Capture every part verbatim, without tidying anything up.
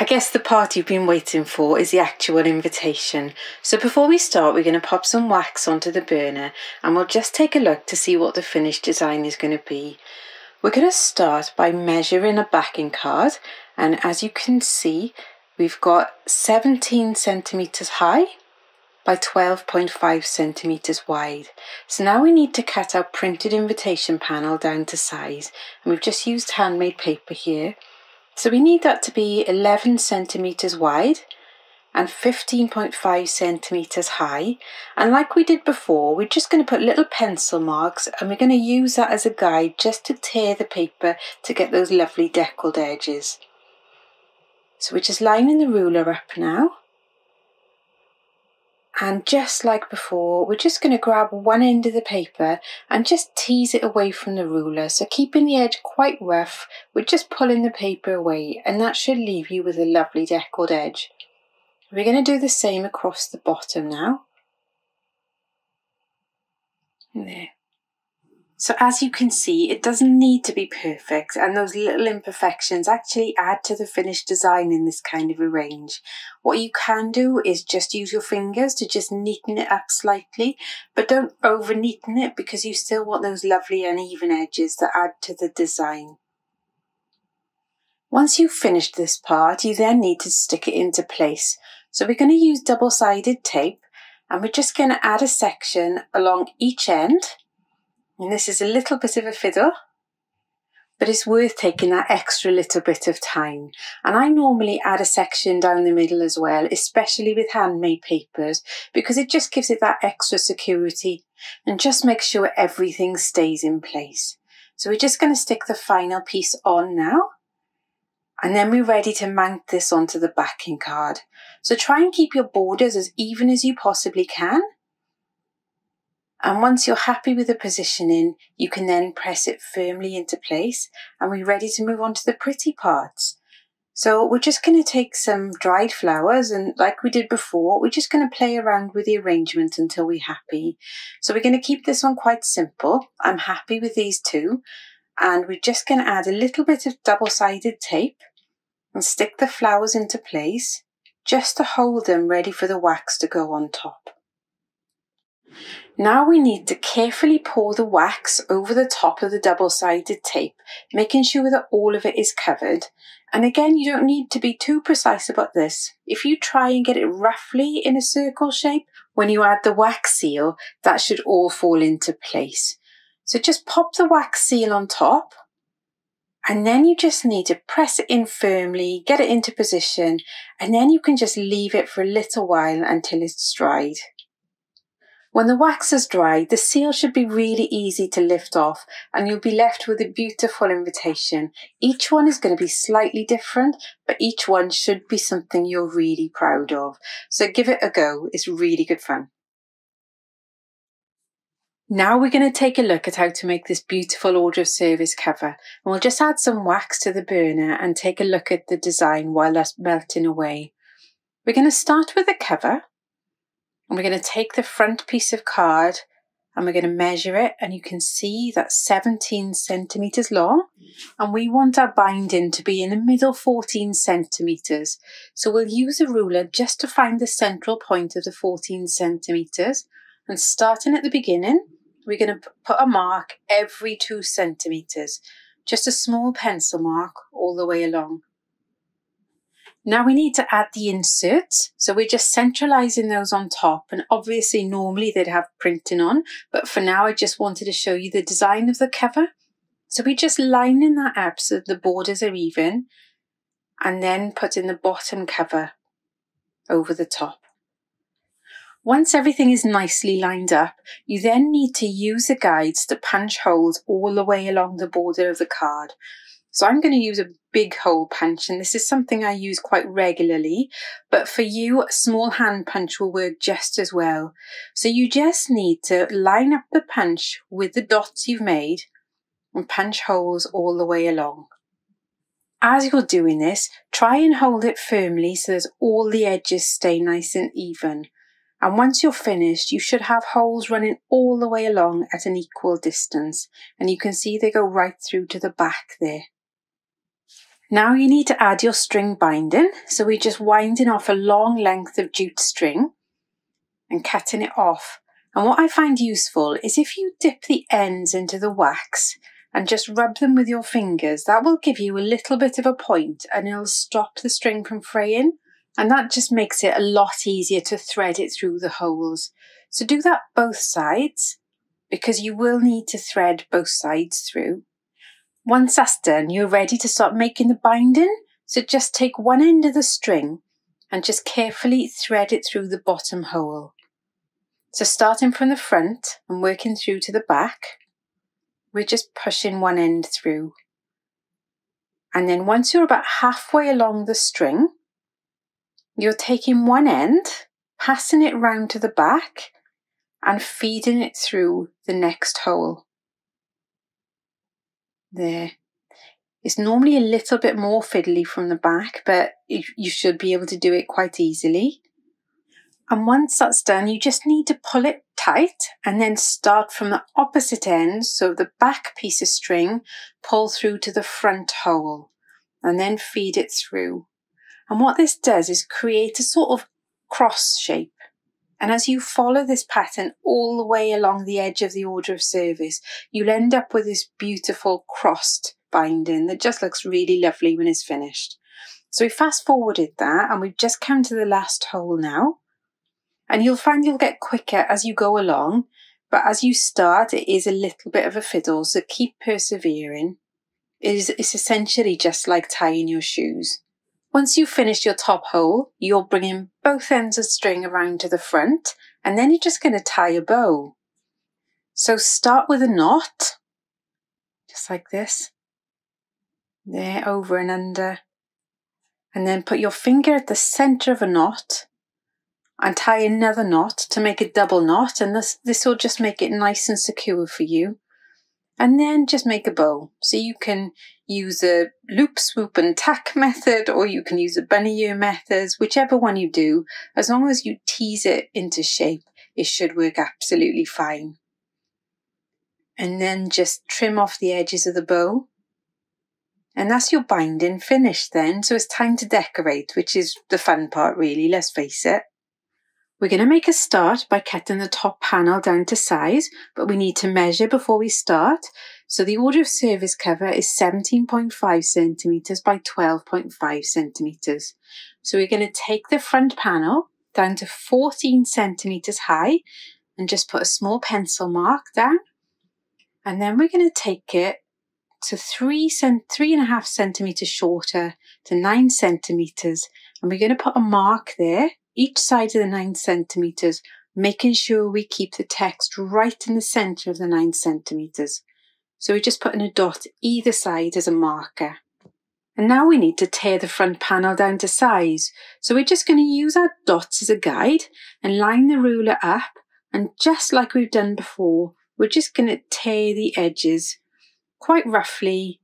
I guess the part you've been waiting for is the actual invitation. So before we start, we're going to pop some wax onto the burner and we'll just take a look to see what the finished design is going to be. We're going to start by measuring a backing card, and as you can see, we've got seventeen centimetres high by twelve point five centimetres wide. So now we need to cut our printed invitation panel down to size, and we've just used handmade paper here. So we need that to be eleven centimetres wide and fifteen point five centimetres high. And like we did before, we're just going to put little pencil marks, and we're going to use that as a guide just to tear the paper to get those lovely deckled edges. So we're just lining the ruler up now. And just like before, we're just going to grab one end of the paper and just tease it away from the ruler. So keeping the edge quite rough, we're just pulling the paper away, and that should leave you with a lovely deckled edge. We're going to do the same across the bottom now. There. So as you can see, it doesn't need to be perfect, and those little imperfections actually add to the finished design in this kind of a range. What you can do is just use your fingers to just neaten it up slightly, but don't over neaten it because you still want those lovely uneven edges that add to the design. Once you've finished this part, you then need to stick it into place. So we're going to use double-sided tape, and we're just going to add a section along each end. And this is a little bit of a fiddle, but it's worth taking that extra little bit of time. And I normally add a section down the middle as well, especially with handmade papers, because it just gives it that extra security and just makes sure everything stays in place. So we're just going to stick the final piece on now. And then we're ready to mount this onto the backing card. So try and keep your borders as even as you possibly can. And once you're happy with the positioning, you can then press it firmly into place, and we're ready to move on to the pretty parts. So we're just going to take some dried flowers, and like we did before, we're just going to play around with the arrangement until we're happy. So we're going to keep this one quite simple. I'm happy with these two, and we're just going to add a little bit of double-sided tape and stick the flowers into place just to hold them ready for the wax to go on top. Now we need to carefully pour the wax over the top of the double-sided tape, making sure that all of it is covered. And again, you don't need to be too precise about this. If you try and get it roughly in a circle shape, when you add the wax seal, that should all fall into place. So just pop the wax seal on top, and then you just need to press it in firmly, get it into position, and then you can just leave it for a little while until it's dried. When the wax is dry, the seal should be really easy to lift off, and you'll be left with a beautiful invitation. Each one is going to be slightly different, but each one should be something you're really proud of. So give it a go, it's really good fun. Now we're going to take a look at how to make this beautiful order of service cover, and we'll just add some wax to the burner and take a look at the design while that's melting away. We're going to start with the cover. And we're going to take the front piece of card and we're going to measure it, and you can see that's seventeen centimetres long, and we want our binding to be in the middle fourteen centimetres. So we'll use a ruler just to find the central point of the fourteen centimetres, and starting at the beginning, we're going to put a mark every two centimetres, just a small pencil mark all the way along. Now we need to add the inserts, so we're just centralising those on top, and obviously normally they'd have printing on, but for now I just wanted to show you the design of the cover. So we're just lining that up so that the borders are even, and then putting the bottom cover over the top. Once everything is nicely lined up, you then need to use the guides to punch holes all the way along the border of the card. So I'm going to use a big hole punch, and this is something I use quite regularly, but for you, a small hand punch will work just as well. So you just need to line up the punch with the dots you've made and punch holes all the way along. As you're doing this, try and hold it firmly so that all the edges stay nice and even. And once you're finished, you should have holes running all the way along at an equal distance, and you can see they go right through to the back there. Now you need to add your string binding. So we're just winding off a long length of jute string and cutting it off. And what I find useful is if you dip the ends into the wax and just rub them with your fingers, that will give you a little bit of a point and it'll stop the string from fraying. And that just makes it a lot easier to thread it through the holes. So do that both sides, because you will need to thread both sides through. Once that's done, you're ready to start making the binding. So just take one end of the string and just carefully thread it through the bottom hole. So starting from the front and working through to the back, we're just pushing one end through. And then once you're about halfway along the string, you're taking one end, passing it round to the back and feeding it through the next hole. There. It's normally a little bit more fiddly from the back, but you should be able to do it quite easily. And once that's done, you just need to pull it tight and then start from the opposite end. So the back piece of string, pull through to the front hole and then feed it through. And what this does is create a sort of cross shape. And as you follow this pattern all the way along the edge of the order of service, you'll end up with this beautiful crossed binding that just looks really lovely when it's finished. So we fast forwarded that and we've just come to the last hole now. And you'll find you'll get quicker as you go along, but as you start, it is a little bit of a fiddle, so keep persevering. It is, it's essentially just like tying your shoes. Once you've finished your top hole, you're bringing both ends of string around to the front, and then you're just going to tie a bow. So start with a knot, just like this. There, over and under. And then put your finger at the centre of a knot and tie another knot to make a double knot, and this, this will just make it nice and secure for you. And then just make a bow. So you can use a loop, swoop and tack method, or you can use a bunny ear method, whichever one you do. As long as you tease it into shape, it should work absolutely fine. And then just trim off the edges of the bow. And that's your binding finished then. So it's time to decorate, which is the fun part really, let's face it. We're going to make a start by cutting the top panel down to size, but we need to measure before we start. So the order of service cover is seventeen point five centimetres by twelve point five centimetres. So we're going to take the front panel down to fourteen centimetres high and just put a small pencil mark down. And then we're going to take it to three, three and a half centimetres shorter to nine centimetres. And we're going to put a mark there, each side of the nine centimetres, making sure we keep the text right in the centre of the nine centimetres. So we're just putting a dot either side as a marker. And now we need to tear the front panel down to size. So we're just going to use our dots as a guide and line the ruler up. And just like we've done before, we're just going to tear the edges quite roughly.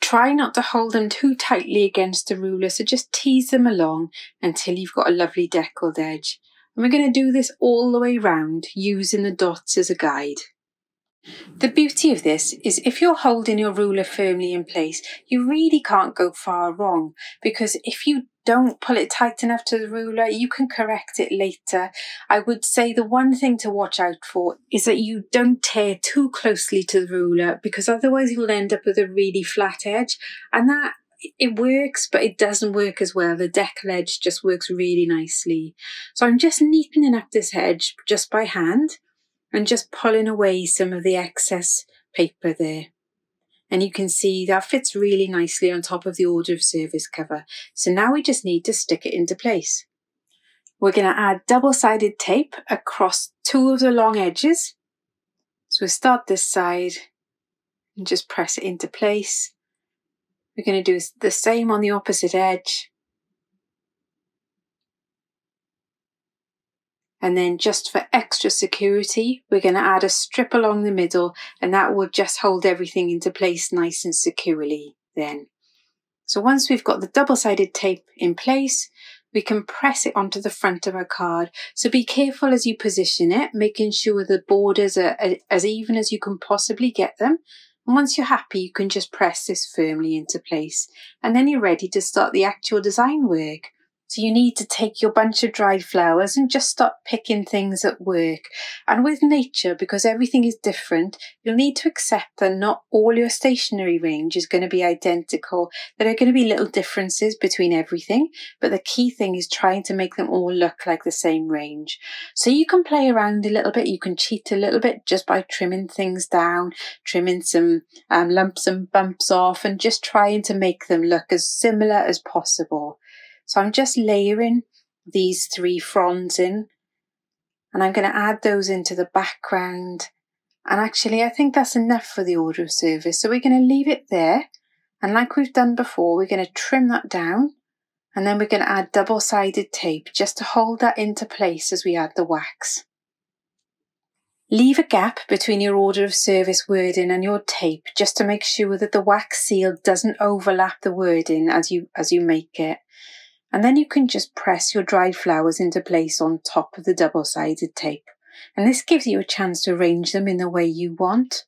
Try not to hold them too tightly against the ruler, so just tease them along until you've got a lovely deckled edge. And we're going to do this all the way round, using the dots as a guide. The beauty of this is if you're holding your ruler firmly in place, you really can't go far wrong, because if you don't pull it tight enough to the ruler, you can correct it later. I would say the one thing to watch out for is that you don't tear too closely to the ruler, because otherwise you'll end up with a really flat edge, and that it works, but it doesn't work as well. The decal edge just works really nicely. So I'm just neatening up this edge just by hand and just pulling away some of the excess paper there. And you can see that fits really nicely on top of the order of service cover. So now we just need to stick it into place. We're going to add double-sided tape across two of the long edges. So we'll start this side and just press it into place. We're going to do the same on the opposite edge. And then just for extra security, we're going to add a strip along the middle, and that will just hold everything into place nice and securely then. So once we've got the double-sided tape in place, we can press it onto the front of our card. So be careful as you position it, making sure the borders are as even as you can possibly get them. And once you're happy, you can just press this firmly into place, and then you're ready to start the actual design work. So you need to take your bunch of dried flowers and just start picking things at work. And with nature, because everything is different, you'll need to accept that not all your stationery range is going to be identical. There are going to be little differences between everything, but the key thing is trying to make them all look like the same range. So you can play around a little bit, you can cheat a little bit just by trimming things down, trimming some um, lumps and bumps off, and just trying to make them look as similar as possible. So I'm just layering these three fronds in, and I'm going to add those into the background. And actually, I think that's enough for the order of service. So we're going to leave it there. And like we've done before, we're going to trim that down. And then we're going to add double-sided tape just to hold that into place as we add the wax. Leave a gap between your order of service wording and your tape just to make sure that the wax seal doesn't overlap the wording as you, as you make it. And then you can just press your dried flowers into place on top of the double-sided tape. And this gives you a chance to arrange them in the way you want.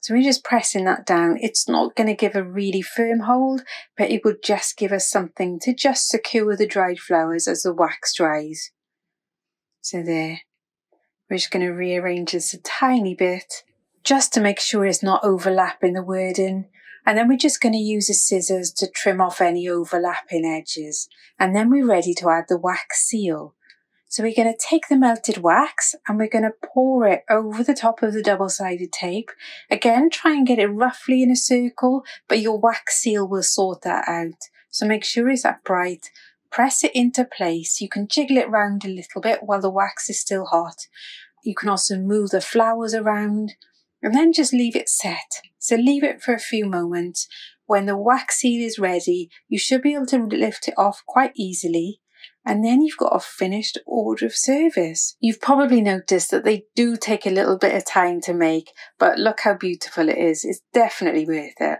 So we're just pressing that down. It's not going to give a really firm hold, but it will just give us something to just secure the dried flowers as the wax dries. So there. We're just going to rearrange this a tiny bit just to make sure it's not overlapping the wording. And then we're just going to use the scissors to trim off any overlapping edges. And then we're ready to add the wax seal. So we're going to take the melted wax and we're going to pour it over the top of the double-sided tape. Again, try and get it roughly in a circle, but your wax seal will sort that out. So make sure it's upright. Press it into place. You can jiggle it round a little bit while the wax is still hot. You can also move the flowers around. And then just leave it set. So leave it for a few moments. When the wax seal is ready, you should be able to lift it off quite easily. And then you've got a finished order of service. You've probably noticed that they do take a little bit of time to make, but look how beautiful it is. It's definitely worth it.